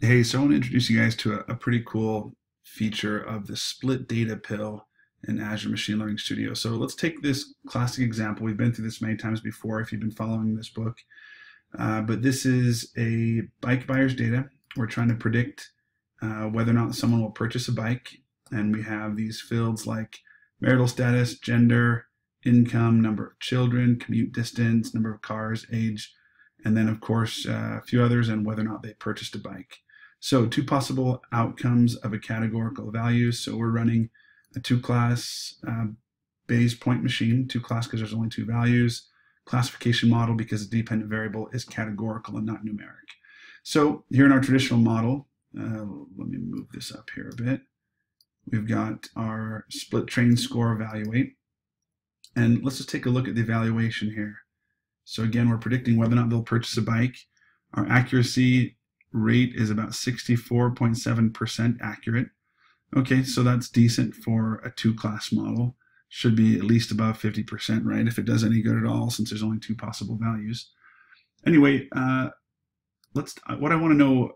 Hey, so I want to introduce you guys to a pretty cool feature of the split data pill in Azure Machine Learning Studio. So let's take this classic example. We've been through this many times before if you've been following this book. But this is a bike buyer's data. We're trying to predict whether or not someone will purchase a bike. And we have these fields like marital status, gender, income, number of children, commute distance, number of cars, age, and then of course a few others, and whether or not they purchased a bike. So two possible outcomes of a categorical value. So we're running a two-class Bayes point machine, two-class because there's only two values, classification model because the dependent variable is categorical and not numeric. So here in our traditional model, let me move this up here a bit. We've got our split train score evaluate. And let's just take a look at the evaluation here. So again, we're predicting whether or not they'll purchase a bike. Our accuracy rate is about 64.7% accurate. Okay, so that's decent for a two-class model. Should be at least above 50%, right? If it does any good at all, since there's only two possible values. Anyway, what I want to know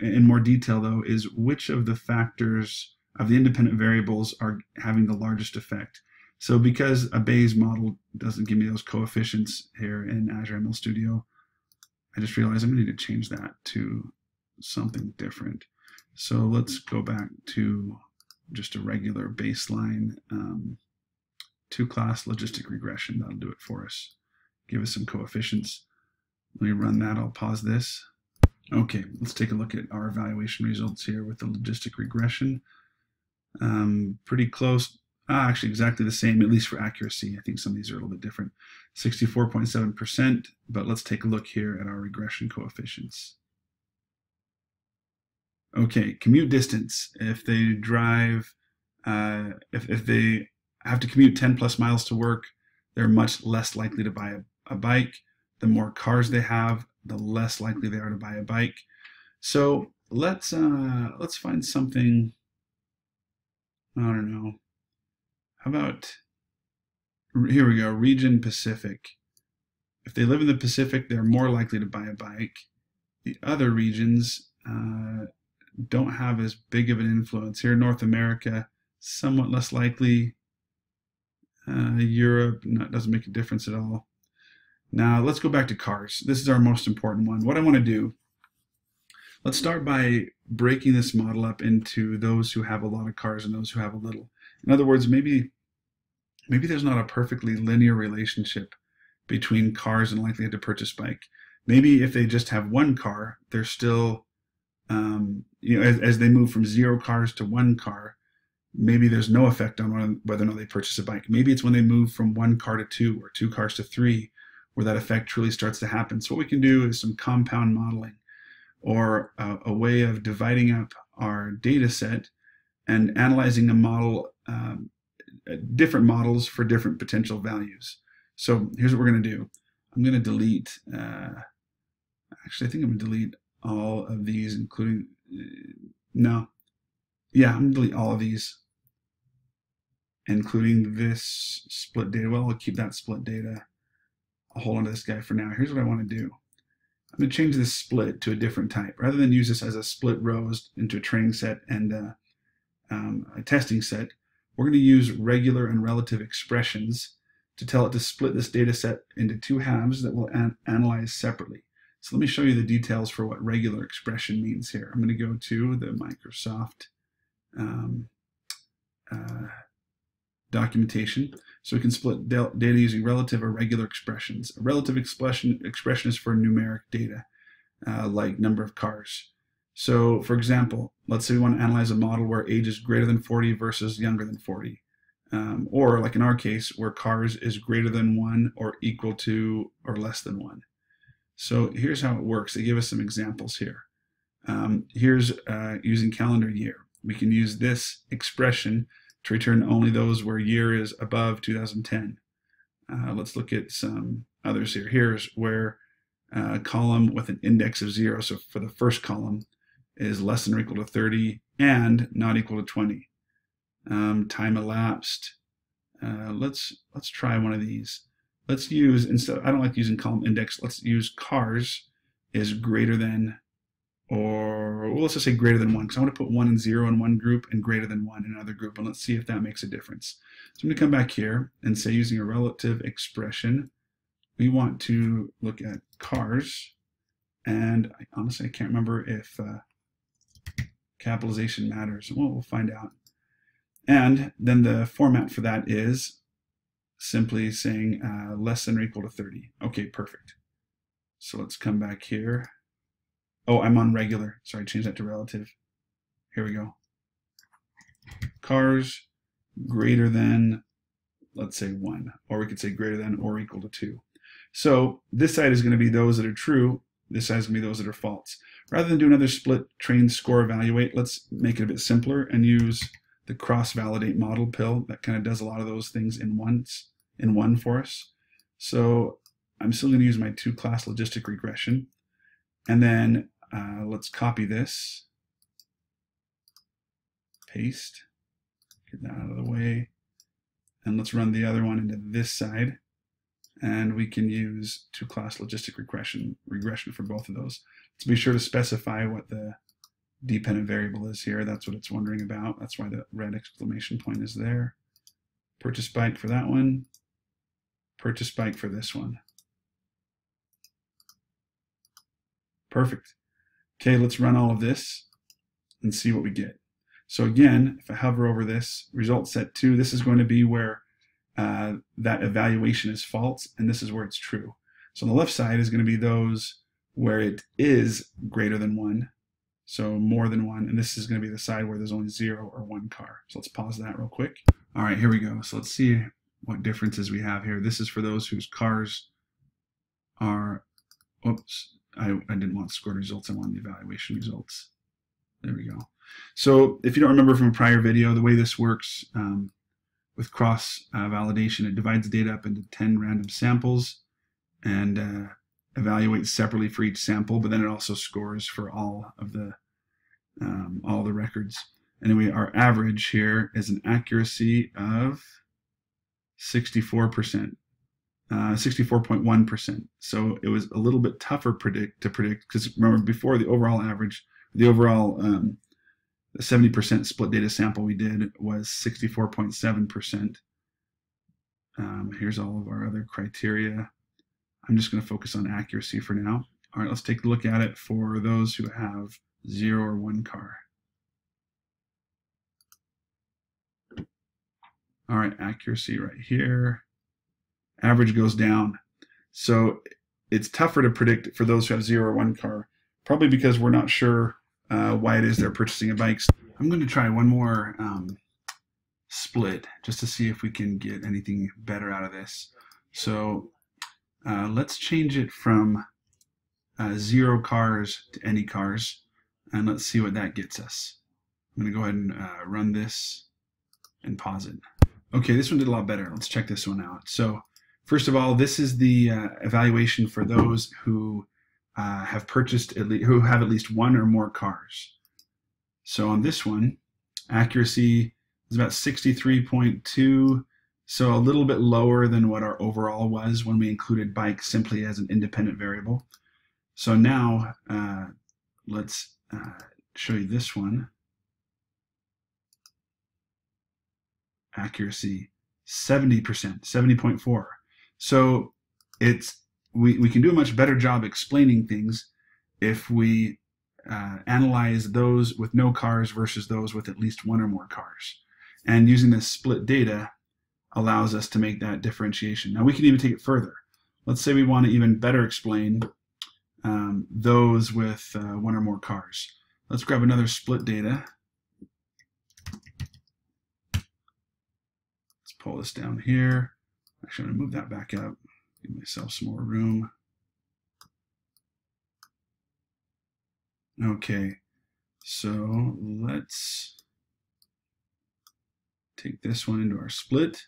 in more detail though is which of the factors of the independent variables are having the largest effect. So because a Bayes model doesn't give me those coefficients here in Azure ML Studio, I just realized I'm going to need to change that to something different. So let's go back to just a regular baseline two-class logistic regression. That'll do it for us. Give us some coefficients. Let me run that. I'll pause this. Okay, let's take a look at our evaluation results here with the logistic regression. Pretty close. Actually, exactly the same, at least for accuracy. I think some of these are a little bit different. 64.7%, but let's take a look here at our regression coefficients. Okay, commute distance. If they drive, if they have to commute 10 plus miles to work, they're much less likely to buy a bike. The more cars they have, the less likely they are to buy a bike. So let's find something. I don't know. How about, here we go, region Pacific. If they live in the Pacific, they're more likely to buy a bike. The other regions don't have as big of an influence. Here, North America, somewhat less likely. Europe, doesn't make a difference at all. Now, let's go back to cars. This is our most important one. What I want to do, let's start by breaking this model up into those who have a lot of cars and those who have a little. In other words, maybe there's not a perfectly linear relationship between cars and likelihood to purchase bike. Maybe if they just have one car, they're still, you know, as they move from 0 cars to 1 car, maybe there's no effect on whether or not they purchase a bike. Maybe it's when they move from 1 car to 2 or 2 cars to 3 where that effect truly starts to happen. So what we can do is some compound modeling or a way of dividing up our data set and analyzing a model, different models for different potential values. So here's what we're going to do. I'm going to delete, actually I think I'm going to delete all of these, including, I'm going to delete all of these, including this split data. Well, I'll keep that split data. I'll hold on to this guy for now. Here's what I want to do. I'm going to change this split to a different type. Rather than use this as a split rows into a training set and a testing set, we're going to use regular and relative expressions to tell it to split this data set into 2 halves that we'll analyze separately. So let me show you the details for what regular expression means here. I'm going to go to the Microsoft documentation. So we can split data using relative or regular expressions. A relative expression is for numeric data, like number of cars. So, for example, let's say we want to analyze a model where age is greater than 40 versus younger than 40. Or, like in our case, where cars is greater than 1 or equal to or less than 1. So here's how it works. They give us some examples here. Here's using calendar year. We can use this expression to return only those where year is above 2010. Let's look at some others here. Here's where a column with an index of 0, so for the first column, is less than or equal to 30 and not equal to 20. Time elapsed. Let's try one of these. Let's use, instead, I don't like using column index, let's use cars is greater than or well, let's just say greater than 1, because I want to put 1 and 0 in one group and greater than 1 in another group, and let's see if that makes a difference. So I'm going to come back here and say, using a relative expression, we want to look at cars, and honestly I can't remember if capitalization matters. Well, we'll find out. And then the format for that is simply saying less than or equal to 30. Okay, perfect. So let's come back here. Oh, I'm on regular. Sorry, change that to relative. Here we go. Cars greater than, let's say 1, or we could say greater than or equal to 2. So this side is going to be those that are true. This side is going to be those that are false. Rather than do another split train score evaluate, let's make it a bit simpler and use the cross validate model pill that kind of does a lot of those things in one for us. So I'm still going to use my 2-class logistic regression, and then let's copy this, paste, get that out of the way, and let's run the other one into this side, and we can use 2-class logistic regression for both of those. So be sure to specify what the dependent variable is here. That's what it's wondering about. That's why the red exclamation point is there. Purchase bike for that one. Purchase bike for this one. Perfect. Okay, let's run all of this and see what we get. So again, if I hover over this result set 2, this is going to be where that evaluation is false, and this is where it's true. So on the left side is going to be those where it is greater than 1. So more than 1, and this is going to be the side where there's only 0 or 1 car. So let's pause that real quick. All right, here we go. So let's see what differences we have here. This is for those whose cars are, oops, I didn't want scored results. I wanted the evaluation results. There we go. So if you don't remember from a prior video, the way this works with cross validation, it divides data up into 10 random samples and evaluates separately for each sample, but then it also scores for all of the records. Anyway, our average here is an accuracy of 64%, 64.1%. So it was a little bit tougher to predict because remember before the overall average, the overall 70% split data sample we did was 64.7%. Here's all of our other criteria. I'm just going to focus on accuracy for now. All right, let's take a look at it for those who have 0 or 1 car. All right, accuracy right here. Average goes down. So it's tougher to predict for those who have 0 or 1 car, probably because we're not sure why it is they're purchasing a bike. I'm going to try one more split just to see if we can get anything better out of this. So let's change it from 0 cars to any cars, and let's see what that gets us. I'm going to go ahead and run this and pause it. Okay, this one did a lot better. Let's check this one out. So first of all, this is the evaluation for those who have purchased who have at least 1 or more cars. So on this one, accuracy is about 63.2. So a little bit lower than what our overall was when we included bike simply as an independent variable. So now let's show you this one. Accuracy 70%, 70.4. So it's we can do a much better job explaining things if we analyze those with no cars versus those with at least 1 or more cars. And using this split data allows us to make that differentiation. Now we can even take it further. Let's say we want to even better explain those with 1 or more cars. Let's grab another split data. Let's pull this down here. Actually, I'm going to move that back up, give myself some more room. Okay, so let's take this one into our split.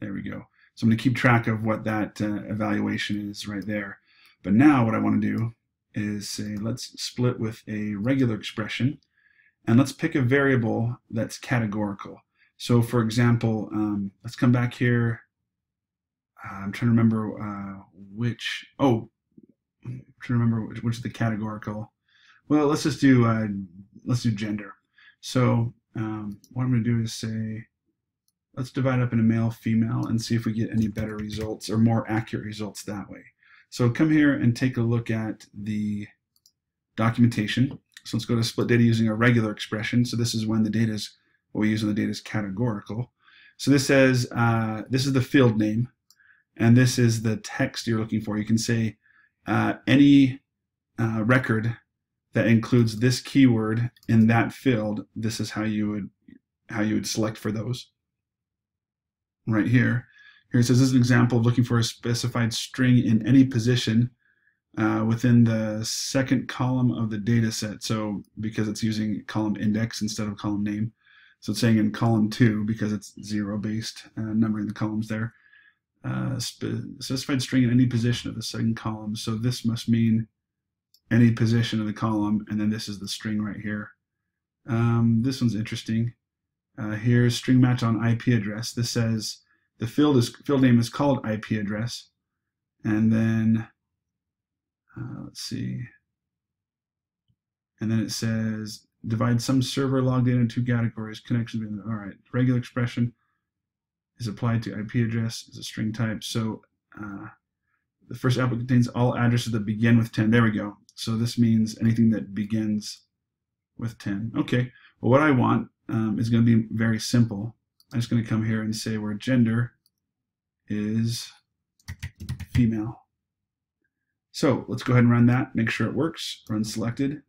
There we go. So I'm going to keep track of what that evaluation is right there. But now what I want to do is say let's split with a regular expression, and let's pick a variable that's categorical. So for example, let's come back here. I'm trying to remember which of the categorical. Well, let's just do gender. So what I'm going to do is say, let's divide up into male, female, and see if we get any better results or more accurate results that way. So come here and take a look at the documentation. So let's go to split data using a regular expression. So this is when the data is, what we use on the data is categorical. So this says, this is the field name, and this is the text you're looking for. You can say any record that includes this keyword in that field. This is how you would select for those. Right here. Here it says, this is an example of looking for a specified string in any position within the second column of the data set. So because it's using column index instead of column name. So it's saying in column 2 because it's zero-based numbering the columns there. Specified string in any position of the second column. So this must mean any position of the column, and then this is the string right here. This one's interesting. Here's string match on IP address. This says the field name is called IP address, and then let's see, and then it says divide some server log data into two categories. Connections. All right, regular expression is applied to IP address as a string type. So the first output contains all addresses that begin with 10. There we go. So this means anything that begins with 10. Okay. Well, what I want is going to be very simple. I'm just going to come here and say where gender is female. So let's go ahead and run that. Make sure it works. Run selected.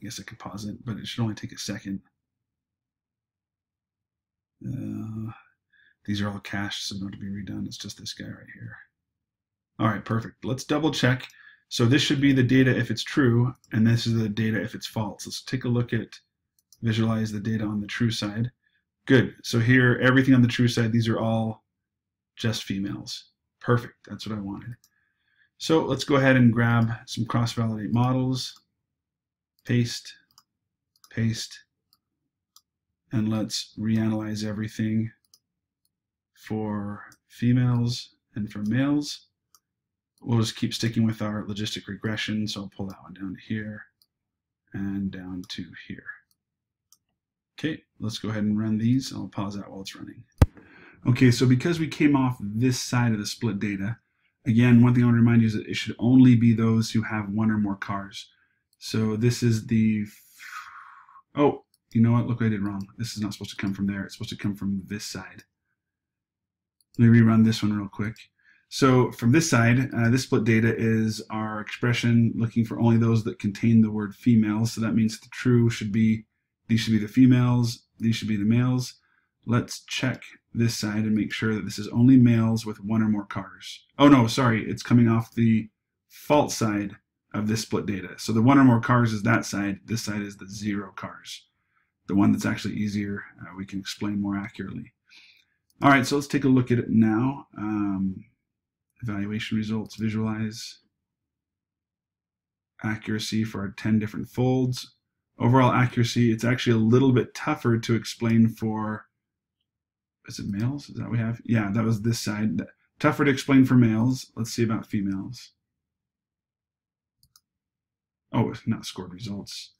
I guess I could pause it, but it should only take a second. These are all cached, so not to be redone. It's just this guy right here. All right, perfect. Let's double check. So this should be the data if it's true, and this is the data if it's false. Let's take a look at, visualize the data on the true side. Good. So here, everything on the true side, these are all just females. Perfect. That's what I wanted. So let's go ahead and grab some cross validate models. Paste, paste, and let's reanalyze everything for females and for males. We'll just keep sticking with our logistic regression, so I'll pull that one down to here and down to here. Okay, let's go ahead and run these. I'll pause that while it's running. Okay, so because we came off this side of the split data, again, one thing I want to remind you is that it should only be those who have one or more cars. So this is the, oh, you know what, look what I did wrong. This is not supposed to come from there. It's supposed to come from this side. Let me rerun this one real quick. So from this side, this split data is our expression looking for only those that contain the word females. So that means the true should be, these should be the females, these should be the males. Let's check this side and make sure that this is only males with one or more cars. Oh no, sorry, it's coming off the false side of this split data. So the one or more cars is that side. This side is the zero cars. The one that's actually easier, we can explain more accurately. All right, so let's take a look at it now. Evaluation results, visualize, accuracy for our 10 different folds. Overall accuracy, it's actually a little bit tougher to explain for, is it males? Is that what we have? Yeah, that was this side. Tougher to explain for males. Let's see about females. Oh, it's not scored results.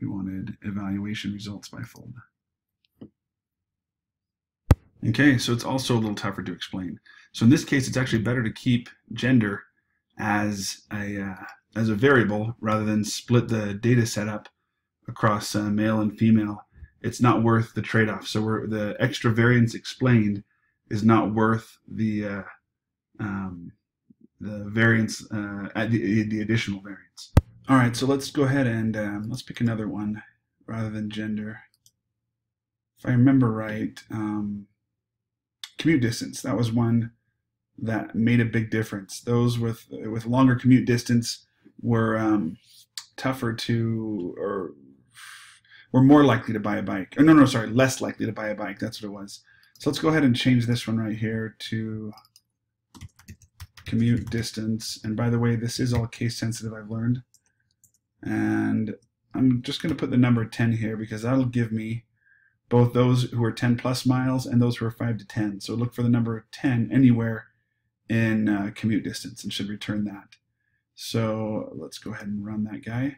We wanted evaluation results by fold. Okay, so it's also a little tougher to explain. So in this case, it's actually better to keep gender as a variable rather than split the data set up across male and female. It's not worth the trade-off. So the extra variance explained is not worth the variance, the additional variance. All right, so let's go ahead and let's pick another one rather than gender. If I remember right, commute distance, that was one that made a big difference. Those with longer commute distance were tougher to, or were more likely to buy a bike. Oh, no, sorry, less likely to buy a bike. That's what it was. So let's go ahead and change this one right here to commute distance. And by the way, this is all case sensitive, I've learned. And I'm just going to put the number 10 here because that'll give me both those who are 10 plus miles and those who are 5 to 10. So look for the number 10 anywhere in commute distance and should return that. So let's go ahead and run that guy.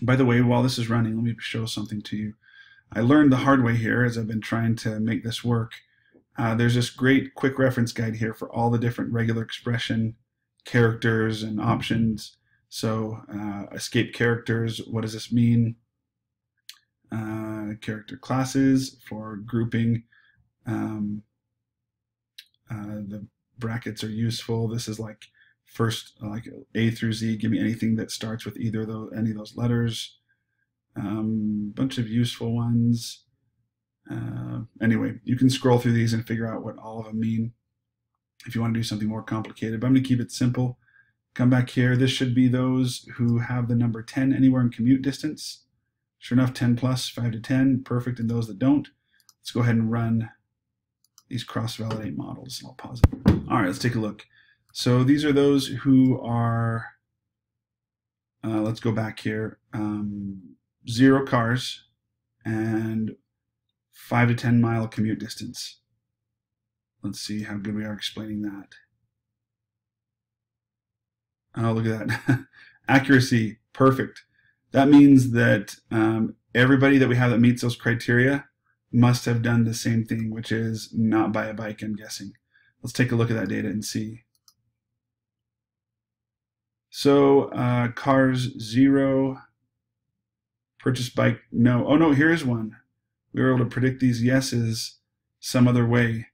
By the way, while this is running, let me show something to you. I learned the hard way here as I've been trying to make this work. There's this great quick reference guide here for all the different regular expression characters and options. So escape characters, what does this mean? Character classes for grouping. The brackets are useful. This is like first, like A through Z, give me anything that starts with either of those, any of those letters. Bunch of useful ones. Anyway, you can scroll through these and figure out what all of them mean if you want to do something more complicated, but I'm going to keep it simple. Come back here. This should be those who have the number 10 anywhere in commute distance. Sure enough, 10 plus, 5 to 10, perfect, and those that don't. Let's go ahead and run these cross validate models. I'll pause it. All right, let's take a look. So these are those who are, let's go back here, 0 cars and 5 to 10 mile commute distance. Let's see how good we are explaining that. Oh, look at that. Accuracy, perfect. That means that everybody that we have that meets those criteria must have done the same thing, which is not buy a bike, I'm guessing. Let's take a look at that data and see. So cars, 0. Purchase bike, no. Oh, no, here's one. We were able to predict these yeses some other way.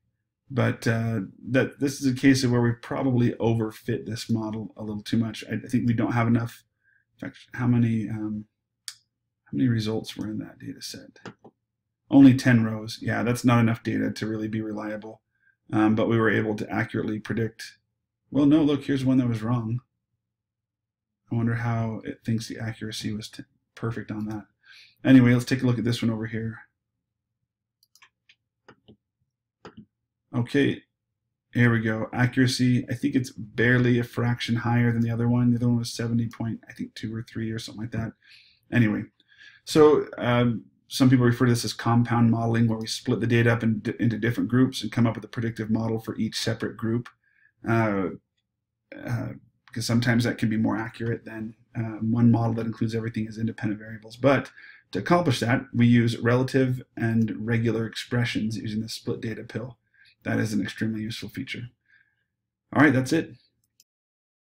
But this is a case of where we probably overfit this model a little too much. I think we don't have enough. In fact, how many results were in that data set? Only 10 rows. Yeah, that's not enough data to really be reliable. But we were able to accurately predict. Well, no, look, here's one that was wrong. I wonder how it thinks the accuracy was perfect on that. Anyway, let's take a look at this one over here. Okay, here we go. Accuracy, I think it's barely a fraction higher than the other one. The other one was 70.2 or 3 or something like that. Anyway, so some people refer to this as compound modeling, where we split the data up into different groups and come up with a predictive model for each separate group, because sometimes that can be more accurate than one model that includes everything as independent variables. But to accomplish that, we use relative and regular expressions using the split data pill. That is an extremely useful feature. All right, that's it.